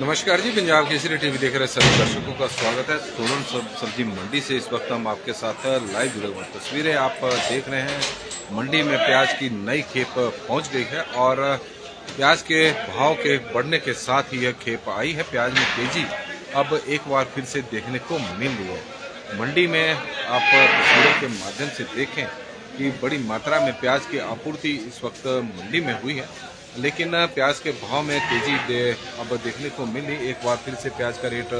नमस्कार जी, पंजाब केसरी टीवी देख रहे सभी दर्शकों का स्वागत है। सोलन सब्जी मंडी से इस वक्त हम आपके साथ लाइव जुड़े हुए तस्वीरें आप देख रहे हैं। मंडी में प्याज की नई खेप पहुंच गई है और प्याज के भाव के बढ़ने के साथ ही यह खेप आई है। प्याज में तेजी अब एक बार फिर से देखने को मिल रही है। मंडी में आप तस्वीरों के माध्यम से देखें कि बड़ी मात्रा में प्याज की आपूर्ति इस वक्त मंडी में हुई है, लेकिन प्याज के भाव में तेजी अब देखने को मिली। एक बार फिर से प्याज का रेट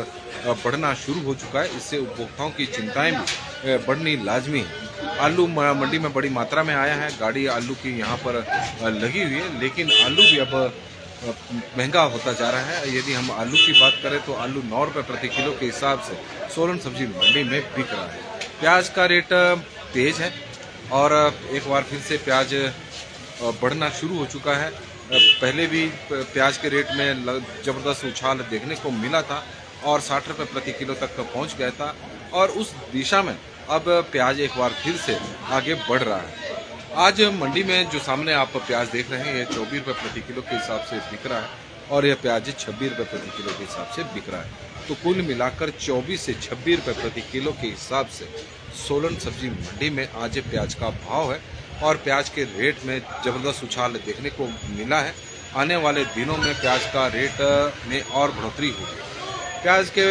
बढ़ना शुरू हो चुका है, इससे उपभोक्ताओं की चिंताएं भी बढ़नी लाजमी। आलू मंडी में बड़ी मात्रा में आया है, गाड़ी आलू की यहां पर लगी हुई है, लेकिन आलू भी अब महंगा होता जा रहा है। यदि हम आलू की बात करें तो आलू 9 रुपये प्रति किलो के हिसाब से सोलन सब्जी मंडी में बिक रहा है। प्याज का रेट तेज है और एक बार फिर से प्याज बढ़ना शुरू हो चुका है। पहले भी प्याज के रेट में ज़बरदस्त उछाल देखने को मिला था और 60 रुपये प्रति किलो तक पहुंच गया था, और उस दिशा में अब प्याज एक बार फिर से आगे बढ़ रहा है। आज मंडी में जो सामने आप प्याज देख रहे हैं, यह 24 रुपये प्रति किलो के हिसाब से बिक रहा है और यह प्याज 26 रुपये प्रति किलो के हिसाब से बिक रहा है। तो कुल मिलाकर 24 से 26 रुपये प्रति किलो के हिसाब से सोलन सब्जी मंडी में आज प्याज का भाव है और प्याज के रेट में ज़बरदस्त उछाल देखने को मिला है। आने वाले दिनों में प्याज का रेट में और बढ़ोतरी होगी। प्याज के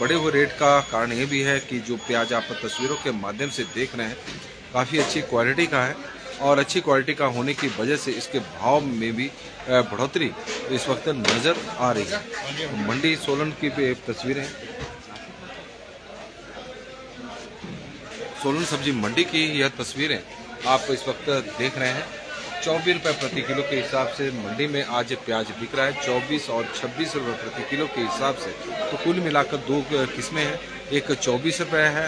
बढ़े हुए रेट का कारण ये भी है कि जो प्याज आप तस्वीरों के माध्यम से देख रहे हैं काफ़ी अच्छी क्वालिटी का है, और अच्छी क्वालिटी का होने की वजह से इसके भाव में भी बढ़ोतरी इस वक्त नज़र आ रही है। मंडी सोलन की भी तस्वीरें, सोलन सब्जी मंडी की यह तस्वीरें आप इस वक्त देख रहे हैं। 24 रुपये प्रति किलो के हिसाब से मंडी में आज प्याज बिक रहा है, 24 और 26 रुपये प्रति किलो के हिसाब से। तो कुल मिलाकर दो किस्में हैं, एक 24 रुपये है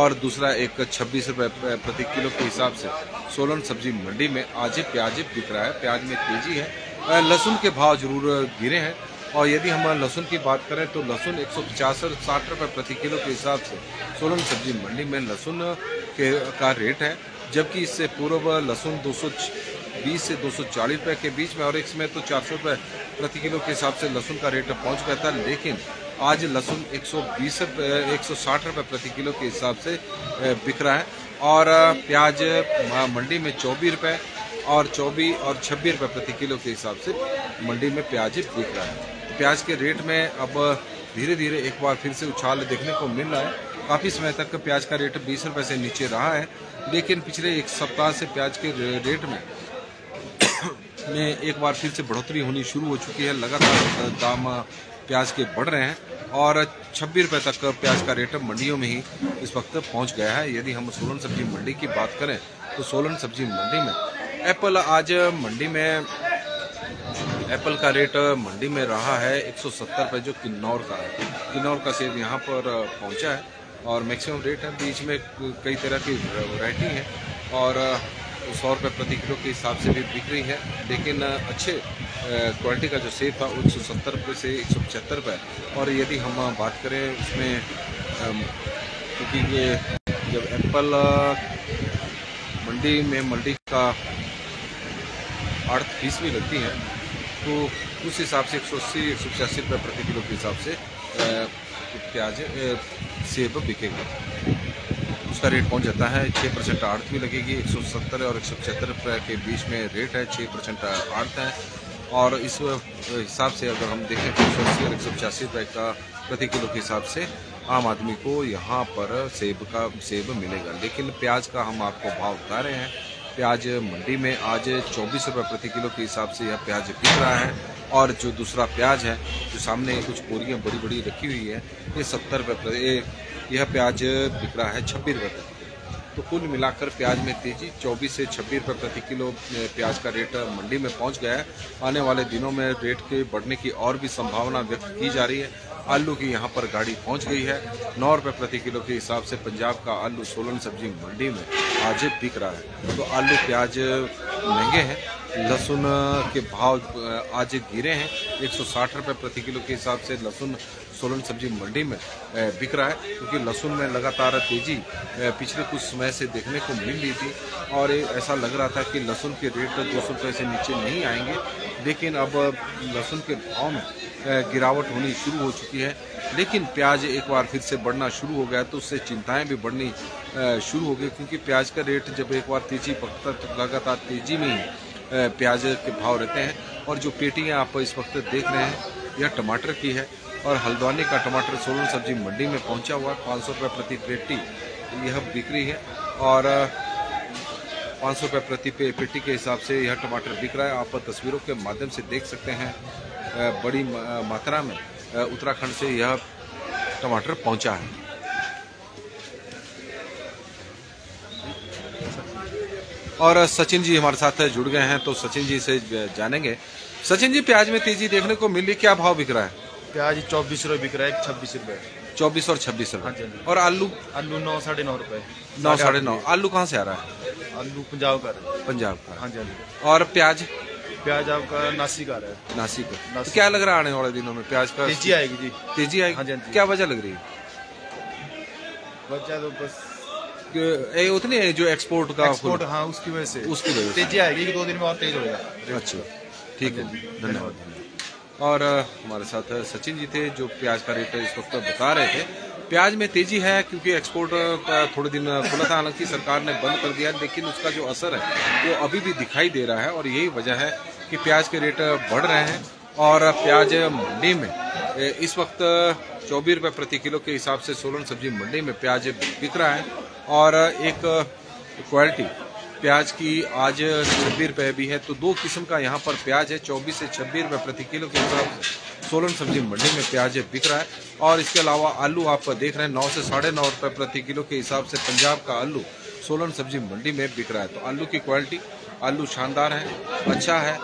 और दूसरा एक 26 रुपये प्रति किलो के हिसाब से सोलन सब्जी मंडी में आज प्याज बिक रहा है। प्याज में तेजी है। लहसुन के भाव जरूर गिरे हैं, और यदि हम लहसुन की बात करें तो लहसुन 150 से 60 रुपये प्रति किलो के हिसाब से सोलन सब्जी मंडी में लहसुन का रेट है, जबकि इससे पूर्व लहसुन 220 से 240 रुपये के बीच में और एक समय तो 400 रुपये प्रति किलो के हिसाब से लहसुन का रेट पहुंच गया था, लेकिन आज लहसुन 160 रुपये प्रति किलो के हिसाब से बिक रहा है। और प्याज मंडी में 24 रुपये और 26 और 26 रुपये प्रति किलो के हिसाब से मंडी में प्याज बिक रहा है। प्याज के रेट में अब धीरे धीरे एक बार फिर से उछाल देखने को मिल रहा है। काफ़ी समय तक प्याज का रेट 20 रुपये से नीचे रहा है, लेकिन पिछले एक सप्ताह से प्याज के रेट में एक बार फिर से बढ़ोतरी होनी शुरू हो चुकी है। लगातार दाम प्याज के बढ़ रहे हैं और 26 रुपये तक प्याज का रेट मंडियों में ही इस वक्त पहुंच गया है। यदि हम सोलन सब्जी मंडी की बात करें तो सोलन सब्जी मंडी में एप्पल आज मंडी में एप्पल का रेट मंडी में रहा है 170 रुपये, जो किन्नौर का है। किन्नौर का सेब यहाँ पर पहुँचा है और मैक्सिमम रेट है। बीच में कई तरह की वैरायटी है और 100 रुपये प्रति किलो के हिसाब से भी बिक रही है, लेकिन अच्छे क्वालिटी का जो सेब था 170 रुपये से 175 रुपये। और यदि हम बात करें उसमें, क्योंकि ये जब एप्पल मंडी का 8 फीसदी लगती है, तो उस हिसाब से 180 185 रुपये प्रति किलो के हिसाब से प्याज सेब बिकेगा, उसका रेट पहुंच जाता है। 6% आड़त भी लगेगी, 170 और 175 रुपये के बीच में रेट है। 6% आड़त है और इस हिसाब से अगर हम देखें तो 180 और 185 रुपये का प्रति किलो के हिसाब से आम आदमी को यहाँ पर सेब मिलेगा। लेकिन प्याज का हम आपको भाव बता रहे हैं। प्याज मंडी में आज 24 रुपये प्रति किलो के हिसाब से यह प्याज बिक रहा है, और जो दूसरा प्याज है जो सामने कुछ बोरियां बड़ी बड़ी रखी हुई है, ये 70 रुपये यह प्याज बिक रहा है 26 रुपये प्रति किलो। तो कुल मिलाकर प्याज में तेजी, 24 से 26 रुपये प्रति किलो प्याज का रेट मंडी में पहुंच गया है। आने वाले दिनों में रेट के बढ़ने की और भी संभावना व्यक्त की जा रही है। आलू की यहाँ पर गाड़ी पहुँच गई है। 9 रुपये प्रति किलो के हिसाब से पंजाब का आलू सोलन सब्जी मंडी में आज बिक रहा है। तो आलू प्याज महंगे हैं। लहसुन के भाव आज गिरे हैं, 160 रुपये प्रति किलो के हिसाब से लहसुन सोलन सब्जी मंडी में बिक रहा है, क्योंकि लहसुन में लगातार तेजी पिछले कुछ समय से देखने को मिल रही थी और ऐसा लग रहा था कि लहसुन के रेट 200 रुपये से नीचे नहीं आएंगे, लेकिन अब लहसुन के भाव में गिरावट होनी शुरू हो चुकी है, लेकिन प्याज एक बार फिर से बढ़ना शुरू हो गया तो उससे चिंताएं भी बढ़नी शुरू हो गई, क्योंकि प्याज का रेट जब एक बार तेजी पकड़ता तो लगातार तेजी में ही प्याज के भाव रहते हैं। और जो पेटियां आप इस वक्त देख रहे हैं यह टमाटर की है, और हल्द्वानी का टमाटर सोलन सब्जी मंडी में पहुँचा हुआ 500 रुपये प्रति पेटी यह बिक्री है, और 500 रुपये प्रति पेटी के हिसाब से यह टमाटर बिक रहा है। आप तस्वीरों के माध्यम से देख सकते हैं बड़ी मात्रा में उत्तराखंड से यह टमाटर पहुंचा है। और सचिन जी हमारे साथ जुड़ गए हैं, तो सचिन जी से जानेंगे। सचिन जी, प्याज में तेजी देखने को मिली, क्या भाव बिक रहा है? प्याज 24 रुपये बिक रहा है, 26 रुपये, 24 और 26 रुपये। और आलू? आलू 9 साढ़े 9 रुपये, 9 साढ़े 9। आलू कहाँ से आ रहा है? आलू पंजाब का, पंजाब का। हाँ जी। और प्याज? प्याज आपका नासिक आ रहा है, नासिक का। तो क्या लग रहा है आने वाले दिनों में प्याज का तेजी आएगी? जी तेजी आएगी। हाँ जी। क्या वजह लग रही है? वजह तो बस उतनी है जो एक्सपोर्ट का, एक्सपोर्ट। हाँ, उसकी वजह से तेजी आएगी, 2 दिन में और तेज हो जाएगा। अच्छा, ठीक है, धन्यवाद। और हमारे साथ सचिन जी थे जो प्याज का रेट इस वक्त बता रहे थे। प्याज में तेजी है क्योंकि एक्सपोर्ट थोड़े दिन खुला था, हालांकि सरकार ने बंद कर दिया, लेकिन उसका जो असर है वो अभी भी दिखाई दे रहा है, और यही वजह है कि प्याज के रेट बढ़ रहे हैं। और प्याज मंडी में इस वक्त 24 रुपये प्रति किलो के हिसाब से सोलन सब्जी मंडी में प्याज बिक रहा है, और एक क्वालिटी प्याज की आज 26 रुपये भी है। तो दो किस्म का यहाँ पर प्याज है, 24 से 26 रुपये प्रति किलो के हिसाब से सोलन सब्जी मंडी में प्याज बिक रहा है। और इसके अलावा आलू आप देख रहे हैं 9 से साढ़े 9 रुपये प्रति किलो के हिसाब से पंजाब का आलू सोलन सब्जी मंडी में बिक रहा है। तो आलू की क्वालिटी, आलू शानदार है, अच्छा है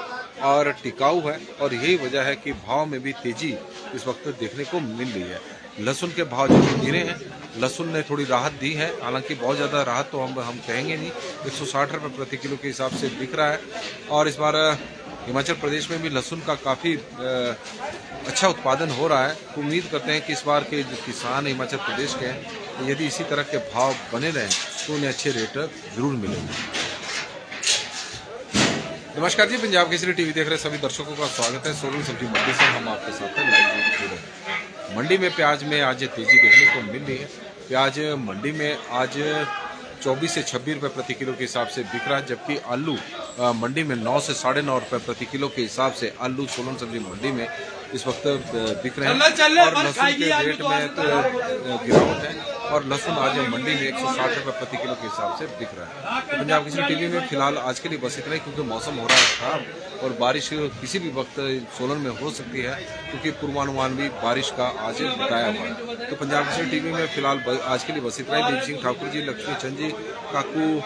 और टिकाऊ है, और यही वजह है कि भाव में भी तेजी इस वक्त देखने को मिल रही है। लहसुन के भाव जो गिरे हैं, लहसुन ने थोड़ी राहत दी है, हालांकि बहुत ज़्यादा राहत तो हम कहेंगे नहीं, 160 रुपये प्रति किलो के हिसाब से बिक रहा है। और इस बार हिमाचल प्रदेश में भी लहसुन का काफ़ी अच्छा उत्पादन हो रहा है, तो उम्मीद करते हैं कि इस बार के जो किसान हिमाचल प्रदेश के हैं, यदि इसी तरह के भाव बने रहें तो उन्हें अच्छे रेट ज़रूर मिलेंगे। नमस्कार जी, पंजाब केसरी टीवी देख रहे सभी दर्शकों का स्वागत है। सोलन सब्जी मंडी से हम आपके साथ हैं, लाइव मंडी में प्याज में आज तेजी देखने को मिल रही है। प्याज मंडी में आज 24 से 26 रुपये प्रति किलो के हिसाब से बिक रहा है, जबकि आलू मंडी में 9 से साढ़े 9 रुपये प्रति किलो के हिसाब से आलू सोलन सब्जी मंडी में इस वक्त बिक रहे हैं। और लहसुन के रेट में तो गिरावट है, और लहसुन आज मंडी में 160 रुपये प्रति किलो के हिसाब से बिक रहा है। तो पंजाब केसरी टीवी में फिलहाल आज के लिए बस इतना ही, क्योंकि मौसम हो रहा है खराब और बारिश किसी भी वक्त सोलन में हो सकती है, क्योंकि पूर्वानुमान भी बारिश का आज बताया हुआ है। तो पंजाब केसरी टीवी में फिलहाल आज के लिए बस इतना ही। देव सिंह ठाकुर जी, लक्ष्मी चंद जी, काकू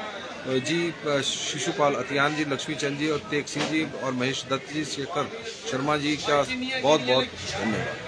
जी, शिशुपाल अतियान जी, लक्ष्मी चंद जी और तेग सिंह जी और महेश दत्त जी, शेखर शर्मा जी का बहुत बहुत धन्यवाद।